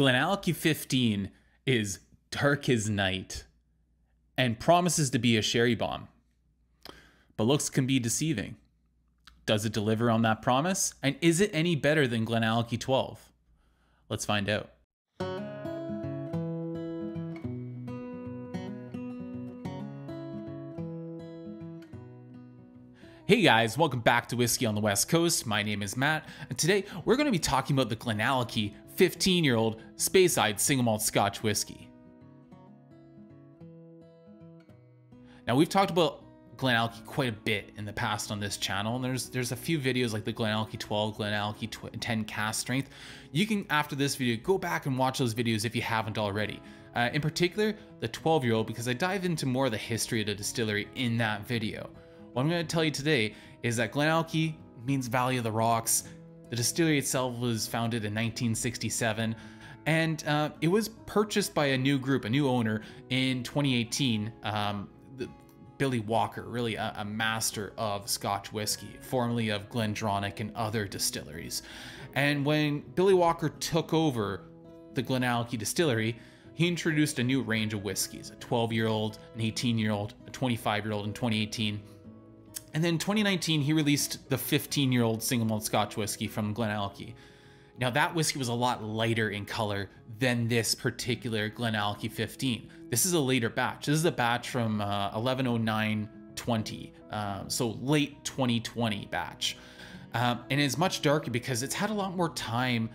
GlenAlky 15 is dark as night and promises to be a sherry bomb. But looks can be deceiving. Does it deliver on that promise? And is it any better than GlenAlky 12? Let's find out. Hey guys, welcome back to Whiskey on the West Coast. My name is Matt, and today we're going to be talking about the GlenAlky 15-year-old Speyside single malt Scotch whiskey. Now, we've talked about GlenAlky quite a bit in the past on this channel, and there's a few videos like the GlenAlky 12, GlenAlky 10 cast strength. You can, after this video, go back and watch those videos if you haven't already. In particular, the 12-year-old, because I dive into more of the history of the distillery in that video. What I'm going to tell you today is that GlenAlky means Valley of the Rocks. The distillery itself was founded in 1967, and it was purchased by a new group, a new owner in 2018, Billy Walker, really a master of Scotch whiskey, formerly of GlenDronach and other distilleries. And when Billy Walker took over the GlenAlky distillery, he introduced a new range of whiskeys, a 12-year-old, an 18-year-old, a 25-year-old in 2018. And then in 2019, he released the 15-year-old single malt Scotch whiskey from GlenAlky. Now, that whiskey was a lot lighter in color than this particular GlenAlky 15. This is a later batch. This is a batch from 11/09/20, so late 2020 batch. And it's much darker because it's had a lot more time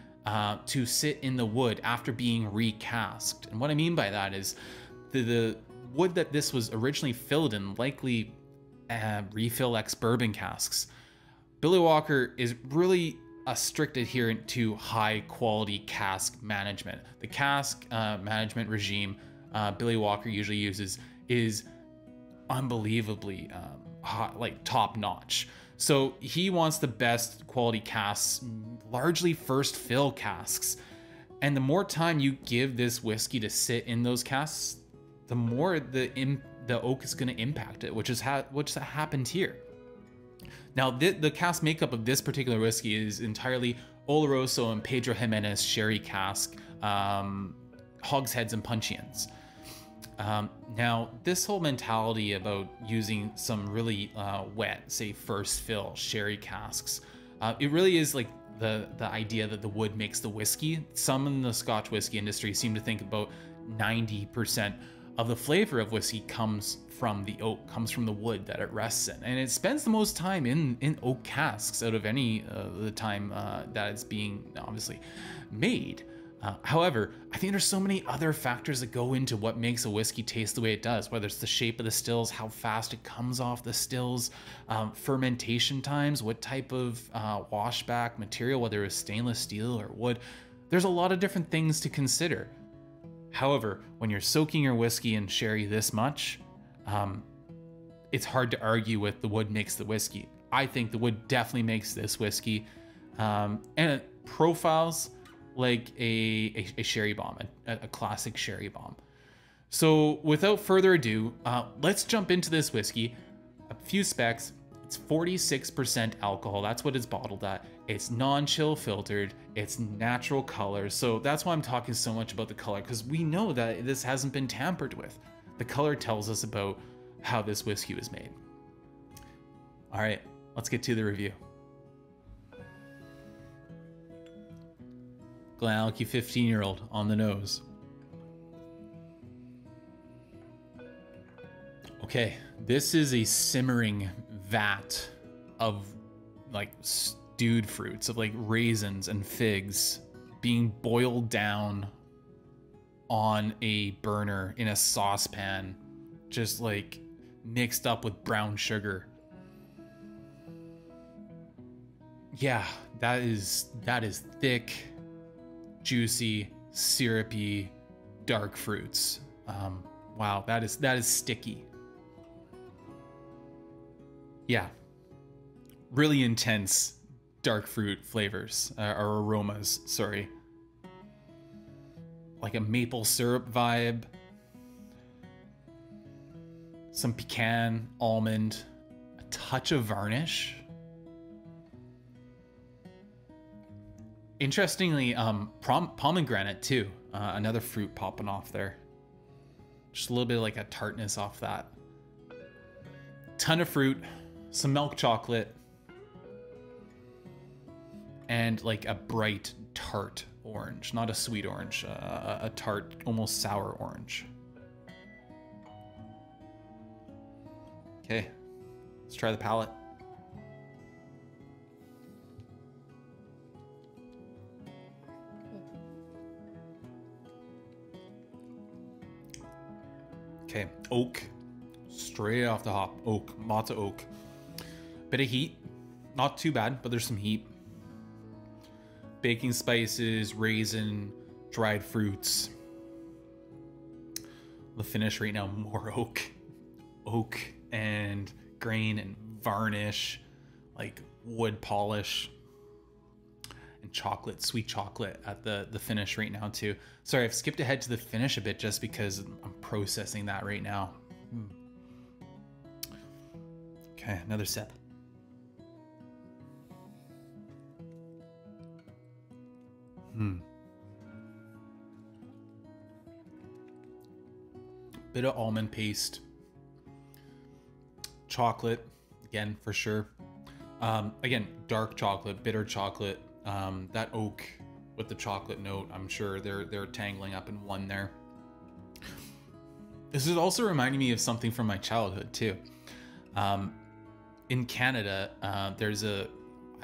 to sit in the wood after being recast. And what I mean by that is the wood that this was originally filled in likely refill ex-bourbon casks. Billy Walker is really a strict adherent to high quality cask management. The cask management regime Billy Walker usually uses is unbelievably hot, like top notch. So he wants the best quality casks, largely first fill casks. And the more time you give this whiskey to sit in those casks, the more the oak is going to impact it, which is which happened here. Now, the cask makeup of this particular whiskey is entirely Oloroso and Pedro Jimenez sherry cask, hogsheads and puncheons. Now, this whole mentality about using some really wet, say first fill sherry casks, it really is like the idea that the wood makes the whiskey. Some in the Scotch whiskey industry seem to think about 90% of the flavor of whiskey comes from the oak, comes from the wood that it rests in. And it spends the most time in oak casks out of any of the time that it's being obviously made. However, I think there's so many other factors that go into what makes a whiskey taste the way it does, whether it's the shape of the stills, how fast it comes off the stills, fermentation times, what type of washback material, whether it's stainless steel or wood. There's a lot of different things to consider. However, when you're soaking your whiskey in sherry this much, it's hard to argue with the wood makes the whiskey. I think the wood definitely makes this whiskey, and it profiles like a sherry bomb, a classic sherry bomb. So without further ado, let's jump into this whiskey. A few specs. It's 46% alcohol. That's what it's bottled at. It's non-chill filtered. It's natural color. So that's why I'm talking so much about the color, because we know that this hasn't been tampered with. The color tells us about how this whiskey was made. All right, let's get to the review. GlenAlky 15-year-old on the nose. Okay, this is a simmering vat of like stewed fruits, of like raisins and figs being boiled down on a burner in a saucepan, just like mixed up with brown sugar. Yeah, that is thick, juicy, syrupy, dark fruits. Wow, that is sticky. Yeah, really intense dark fruit flavors, or aromas, sorry. Like a maple syrup vibe, some pecan, almond, a touch of varnish. Interestingly, pomegranate too. Another fruit popping off there. Just a little bit of like a tartness off that. Ton of fruit, some milk chocolate, and like a bright tart orange. Not a sweet orange, a tart, almost sour orange. Okay, let's try the palette. Okay, oak, straight off the hop, oak, matcha oak. Bit of heat, not too bad, but there's some heat. Baking spices, raisin, dried fruits. The finish right now, more oak. Oak and grain and varnish, like wood polish. And chocolate, sweet chocolate at the finish right now too. Sorry, I've skipped ahead to the finish a bit just because I'm processing that right now. Okay, another sip. Bit of almond paste. Chocolate, again, for sure. Again, dark chocolate, bitter chocolate. That oak with the chocolate note, I'm sure they're tangling up in one there. This is also reminding me of something from my childhood too. In Canada, there's a,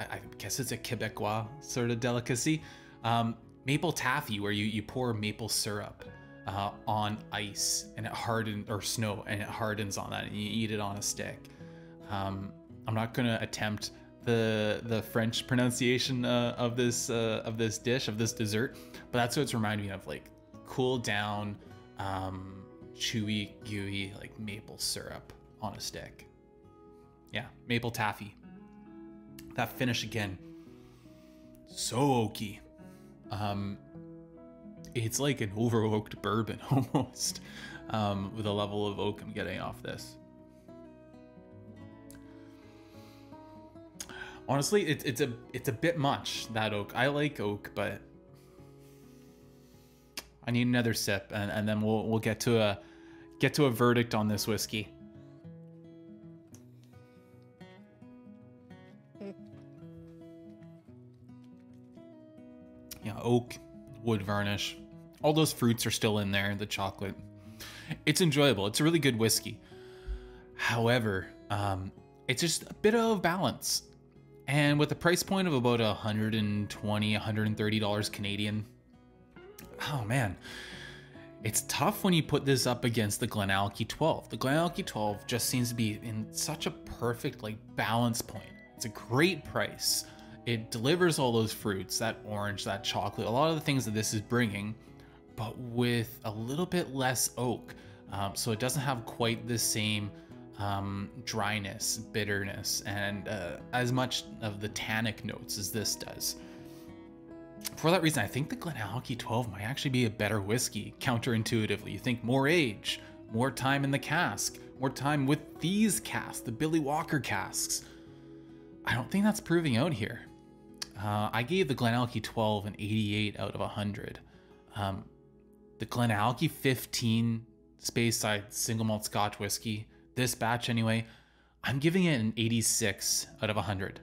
I guess it's a Quebecois sort of delicacy, maple taffy, where you pour maple syrup on ice and it hardens, or snow, and it hardens on that, and you eat it on a stick. I'm not gonna attempt the French pronunciation of this dish, of this dessert, but that's what it's reminding me of, like cool down, chewy, gooey, like maple syrup on a stick. Yeah, maple taffy. That finish again, so oaky. It's like an over-oaked bourbon almost, with a level of oak I'm getting off this. Honestly, it's a bit much, that oak. I like oak, but I need another sip, and then we'll get to a verdict on this whiskey. Yeah, oak, wood varnish, all those fruits are still in there. The chocolate, it's enjoyable. It's a really good whiskey. However, it's just a bit of balance. And with a price point of about $120, $130 Canadian, oh man, it's tough when you put this up against the GlenAlky 12. The GlenAlky 12 just seems to be in such a perfect like balance point. It's a great price. It delivers all those fruits, that orange, that chocolate, a lot of the things that this is bringing, but with a little bit less oak. So it doesn't have quite the same dryness, bitterness, and as much of the tannic notes as this does. For that reason, I think the GlenAlky 12 might actually be a better whiskey, counterintuitively. You think more age, more time in the cask, more time with these casks, the Billy Walker casks. I don't think that's proving out here. I gave the GlenAlky 12 an 88 out of 100. The GlenAlky 15 Speyside single malt Scotch whiskey, this batch anyway, I'm giving it an 86 out of 100.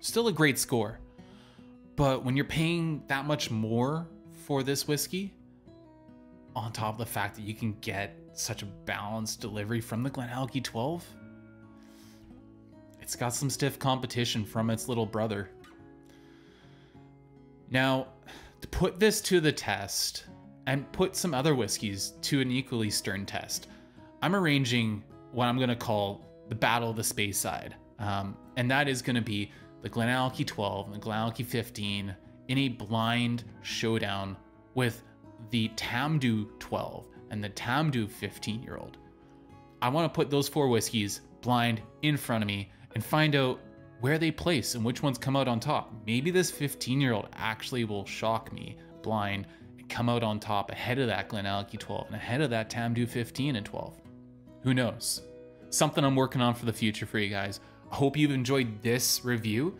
Still a great score, but when you're paying that much more for this whiskey, on top of the fact that you can get such a balanced delivery from the GlenAlky 12, it's got some stiff competition from its little brother. Now, to put this to the test, and put some other whiskeys to an equally stern test, I'm arranging what I'm going to call the Battle of the Speyside. And that is going to be the GlenAlky 12 and the GlenAlky 15 in a blind showdown with the Tamdhu 12 and the Tamdhu 15-year-old. I want to put those four whiskeys blind in front of me and find out where they place and which ones come out on top. Maybe this 15-year-old actually will shock me blind and come out on top ahead of that GlenAlky 12 and ahead of that Tamdhu 15 and 12. Who knows? Something I'm working on for the future for you guys. I hope you've enjoyed this review.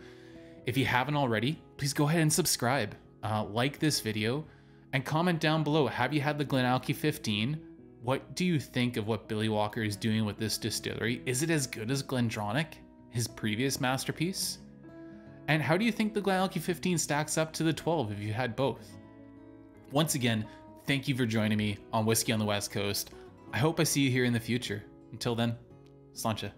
If you haven't already, please go ahead and subscribe. like this video, and comment down below, have you had the GlenAlky 15? What do you think of what Billy Walker is doing with this distillery? Is it as good as GlenDronach, his previous masterpiece? And how do you think the GlenAlky 15 stacks up to the 12 if you had both? Once again, thank you for joining me on Whiskey on the West Coast. I hope I see you here in the future. Until then, Sláinte.